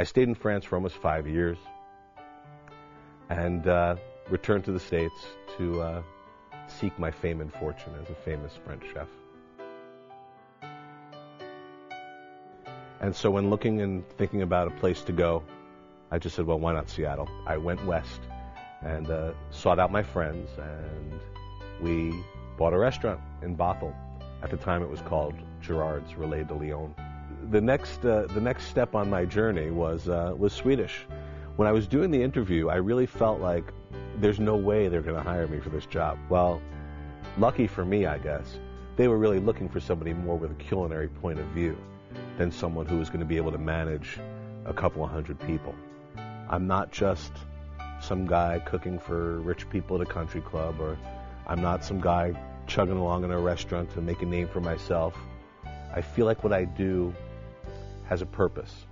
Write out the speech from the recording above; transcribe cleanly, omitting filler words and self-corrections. I stayed in France for almost 5 years and returned to the States to seek my fame and fortune as a famous French chef. And so when looking and thinking about a place to go, I just said, well, why not Seattle? I went west and sought out my friends, and we bought a restaurant in Bothell. At the time it was called Girard's Relais de Lyon. The next step on my journey was Swedish. When I was doing the interview, I really felt like there's no way they're going to hire me for this job. Well, lucky for me, I guess, they were really looking for somebody more with a culinary point of view than someone who was going to be able to manage a couple of hundred people. I'm not just some guy cooking for rich people at a country club, or I'm not some guy chugging along in a restaurant to make a name for myself. I feel like what I do has a purpose.